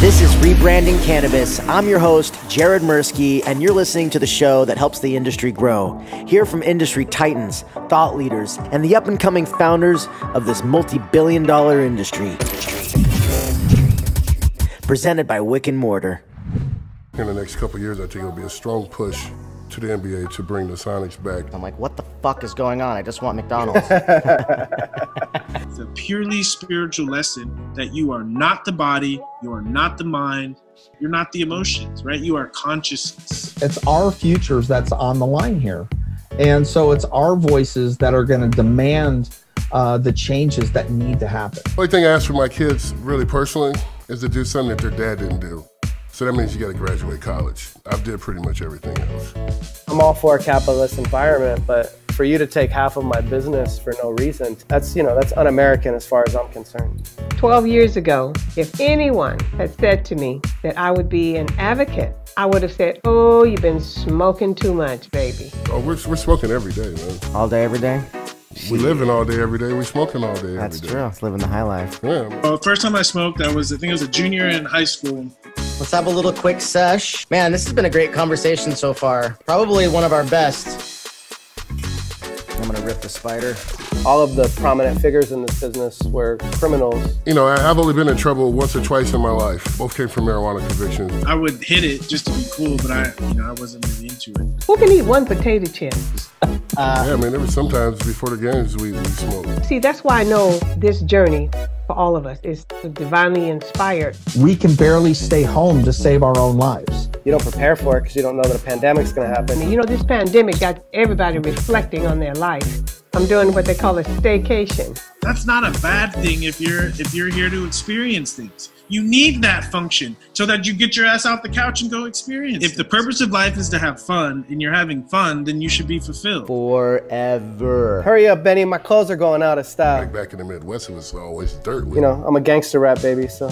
This is Rebranding Cannabis. I'm your host, Jared Mirsky, and you're listening to the show that helps the industry grow. Hear from industry titans, thought leaders, and the up-and-coming founders of this multi-billion-dollar industry. Presented by Wick & Mortar. In the next couple of years, I think it'll be a strong push to the NBA to bring the signage back. I'm like, what the fuck is going on? I just want McDonald's. It's a purely spiritual lesson that you are not the body, you are not the mind, you're not the emotions, right? You are consciousness. It's our futures that's on the line here. And so it's our voices that are going to demand the changes that need to happen. The only thing I ask for my kids, really personally, is to do something that their dad didn't do. So that means you got to graduate college. I've did pretty much everything else. I'm all for a capitalist environment, but for you to take half of my business for no reason, that's, you know, that's un-American as far as I'm concerned. 12 years ago, if anyone had said to me that I would be an advocate, I would have said, oh, you've been smoking too much, baby. Oh, we're smoking every day, man. All day, every day? We living all day, every day. We smoking all day, every day. That's true. It's living the high life. Yeah. Well, first time I smoked, I think it was a junior in high school. Let's have a little quick sesh. Man, this has been a great conversation so far. Probably one of our best. I'm gonna rip the spider. All of the prominent figures in this business were criminals. You know, I've only been in trouble once or twice in my life. Both came from marijuana convictions. I would hit it just to be cool, but I wasn't really into it. Who can eat one potato chip? Yeah, I mean, there was sometimes before the games we smoked. See, that's why I know this journey for all of us is divinely inspired. We can barely stay home to save our own lives. You don't prepare for it because you don't know that a pandemic's going to happen. You know, this pandemic got everybody reflecting on their life. I'm doing what they call a staycation. That's not a bad thing if you're here to experience things. You need that function so that you get your ass off the couch and go experience it. If the purpose of life is to have fun and you're having fun, then you should be fulfilled. Forever. Hurry up, Benny. My clothes are going out of style. Back in the Midwest, it was always dirt. You know, I'm a gangster rap baby, so...